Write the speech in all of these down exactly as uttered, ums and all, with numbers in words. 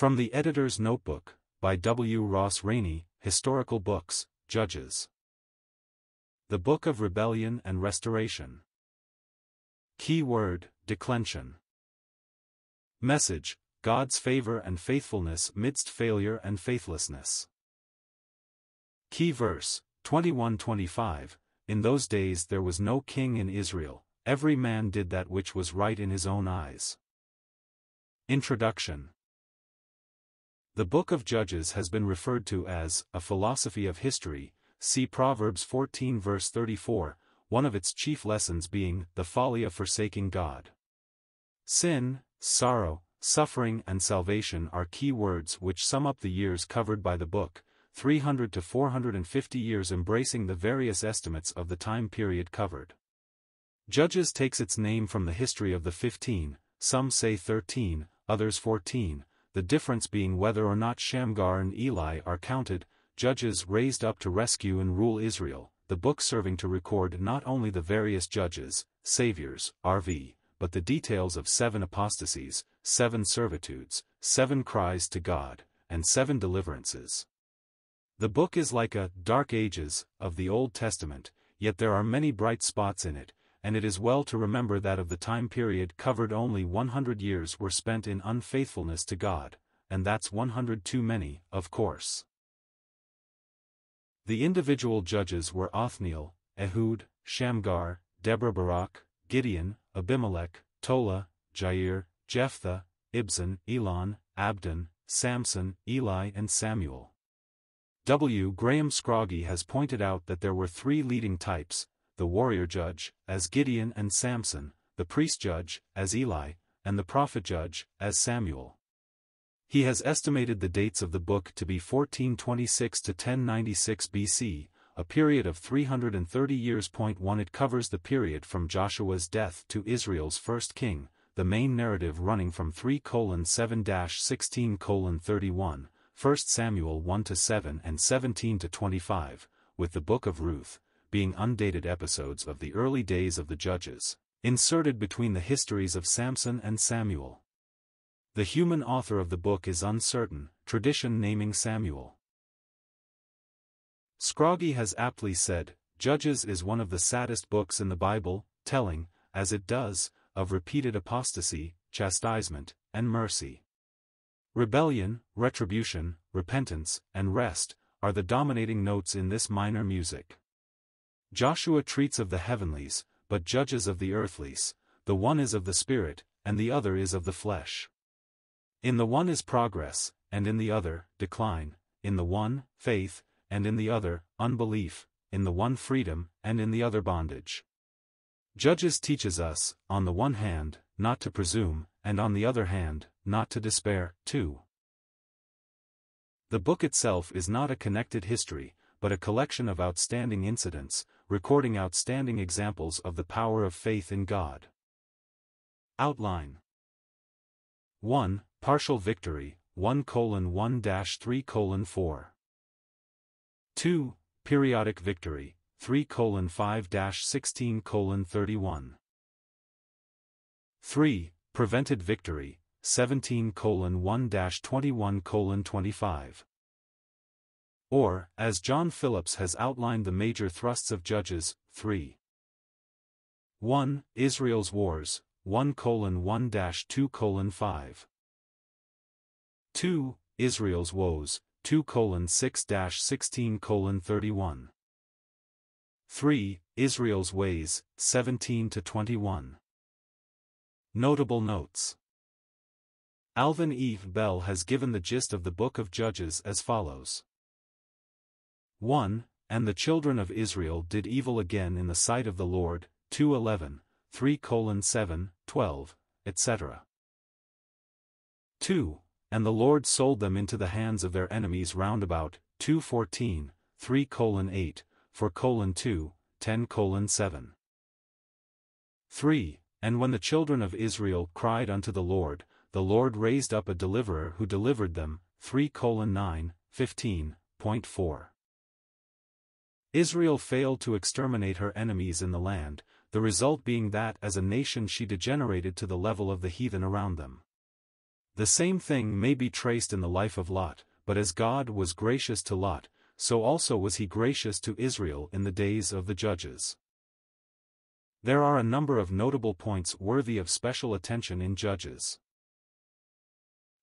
From the Editor's Notebook, by W. Ross Rainey, Historical Books, Judges. The Book of Rebellion and Restoration. Key word, declension. Message, God's favor and faithfulness midst failure and faithlessness. Key verse, twenty-one twenty-five, In those days there was no king in Israel, every man did that which was right in his own eyes. Introduction. The Book of Judges has been referred to as a philosophy of history, see Proverbs fourteen verse thirty-four, one of its chief lessons being the folly of forsaking God. Sin, sorrow, suffering and salvation are key words which sum up the years covered by the book, three hundred to four hundred fifty years embracing the various estimates of the time period covered. Judges takes its name from the history of the fifteen, some say thirteen, others fourteen, the difference being whether or not Shamgar and Eli are counted, judges raised up to rescue and rule Israel, the book serving to record not only the various judges, saviors, R V, but the details of seven apostasies, seven servitudes, seven cries to God, and seven deliverances. The book is like a Dark Ages of the Old Testament, yet there are many bright spots in it, and it is well to remember that of the time period covered only one hundred years were spent in unfaithfulness to God, and that's one hundred too many, of course. The individual judges were Othniel, Ehud, Shamgar, Deborah-Barak, Gideon, Abimelech, Tola, Jair, Jephthah, Ibzan, Elon, Abdon, Samson, Eli and Samuel. W. Graham Scroggie has pointed out that there were three leading types, the warrior judge, as Gideon and Samson, the priest judge, as Eli, and the prophet judge, as Samuel. He has estimated the dates of the book to be fourteen twenty-six to ten ninety-six B C, a period of three hundred thirty years. One It covers the period from Joshua's death to Israel's first king, the main narrative running from three colon seven dash sixteen colon thirty-one, First Samuel one to seven and seventeen to twenty-five, with the Book of Ruth, being undated episodes of the early days of the judges, inserted between the histories of Samson and Samuel. The human author of the book is uncertain, tradition naming Samuel. Scroggie has aptly said, Judges is one of the saddest books in the Bible, telling, as it does, of repeated apostasy, chastisement, and mercy. Rebellion, retribution, repentance, and rest, are the dominating notes in this minor music. Joshua treats of the heavenlies, but Judges of the earthlies, the one is of the spirit, and the other is of the flesh. In the one is progress, and in the other, decline, in the one, faith, and in the other, unbelief, in the one freedom, and in the other bondage. Judges teaches us, on the one hand, not to presume, and on the other hand, not to despair, too. The book itself is not a connected history, but a collection of outstanding incidents, recording outstanding examples of the power of faith in God. Outline. one. Partial victory, one colon one dash three colon four. two. Periodic victory, three colon five dash sixteen colon thirty-one. three. Prevented victory, seventeen colon one dash twenty-one colon twenty-five. Or, as John Phillips has outlined the major thrusts of Judges, three. one. Israel's wars, one colon one dash two colon five. two. Israel's woes, two colon six dash sixteen colon thirty-one. three. Israel's ways, seventeen to twenty-one. Notable notes. Alvin E. Bell has given the gist of the Book of Judges as follows. one. And the children of Israel did evil again in the sight of the Lord, two eleven, three colon seven, twelve, et cetera. two. And the Lord sold them into the hands of their enemies round about, two fourteen, three colon eight, four colon two, ten colon seven. three. And when the children of Israel cried unto the Lord, the Lord raised up a deliverer who delivered them, three colon nine, fifteen, point four. Israel failed to exterminate her enemies in the land, the result being that as a nation she degenerated to the level of the heathen around them. The same thing may be traced in the life of Lot, but as God was gracious to Lot, so also was he gracious to Israel in the days of the judges. There are a number of notable points worthy of special attention in Judges.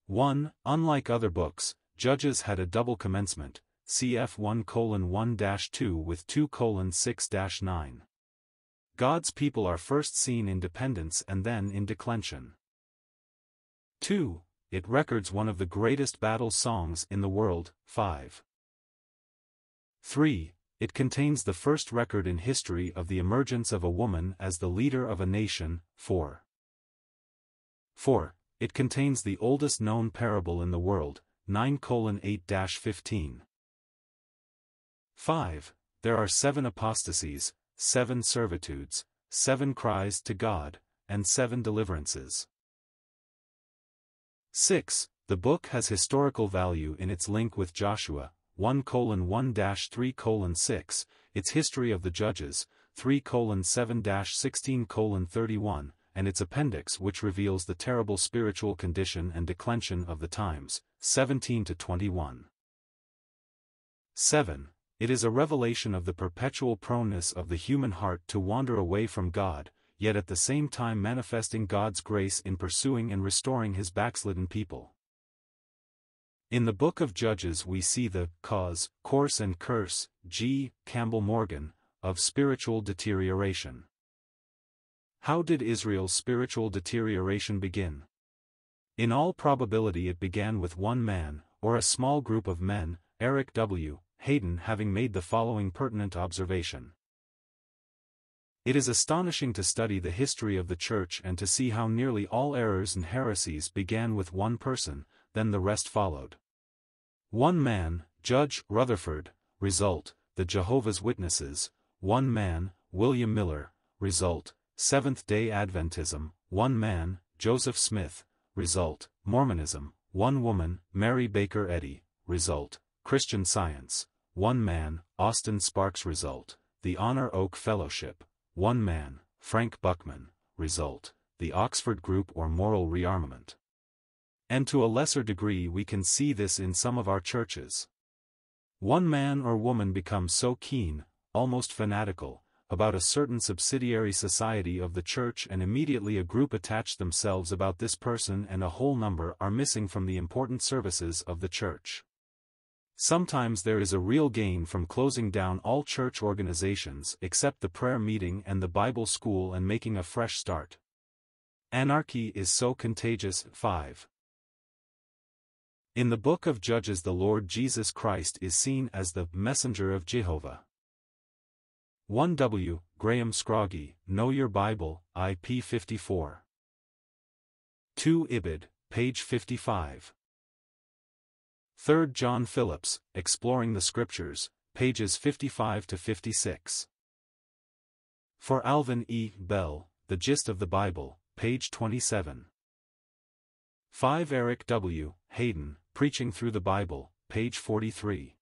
one. Unlike other books, Judges had a double commencement, cf one colon one dash two with two colon six dash nine. God's people are first seen in dependence and then in declension. two. It records one of the greatest battle songs in the world, five. three. It contains the first record in history of the emergence of a woman as the leader of a nation, four. four. It contains the oldest known parable in the world, nine colon eight dash fifteen. five. There are seven apostasies, seven servitudes, seven cries to God, and seven deliverances. six. The book has historical value in its link with Joshua, one colon one dash three colon six, its history of the Judges, three colon seven dash sixteen colon thirty-one, and its appendix which reveals the terrible spiritual condition and declension of the times, seventeen to twenty-one. seven. It is a revelation of the perpetual proneness of the human heart to wander away from God, yet at the same time manifesting God's grace in pursuing and restoring his backslidden people. In the book of Judges we see the cause, course and curse, G. Campbell Morgan, of spiritual deterioration. How did Israel's spiritual deterioration begin? In all probability it began with one man, or a small group of men, Eric W. Hayden having made the following pertinent observation. It is astonishing to study the history of the Church and to see how nearly all errors and heresies began with one person, then the rest followed. One man, Judge Rutherford, result, the Jehovah's Witnesses; one man, William Miller, result, Seventh-day Adventism; one man, Joseph Smith, result, Mormonism; one woman, Mary Baker Eddy, result, Christian Science; one man, Austin Sparks, result, the Honor Oak Fellowship; one man, Frank Buckman, result, the Oxford Group or Moral Rearmament. And to a lesser degree we can see this in some of our churches. One man or woman becomes so keen, almost fanatical, about a certain subsidiary society of the Church, and immediately a group attach themselves about this person, and a whole number are missing from the important services of the Church. Sometimes there is a real gain from closing down all church organizations except the prayer meeting and the Bible school and making a fresh start. Anarchy is so contagious. five. In the book of Judges the Lord Jesus Christ is seen as the messenger of Jehovah. one. W. Graham Scroggie, Know Your Bible, I P fifty-four. two. Ibid, page fifty-five. three. John Phillips, Exploring the Scriptures, pages fifty-five to fifty-six. four. Alvin E. Bell, The Gist of the Bible, page twenty-seven. five. Eric W. Hayden, Preaching Through the Bible, page forty-three.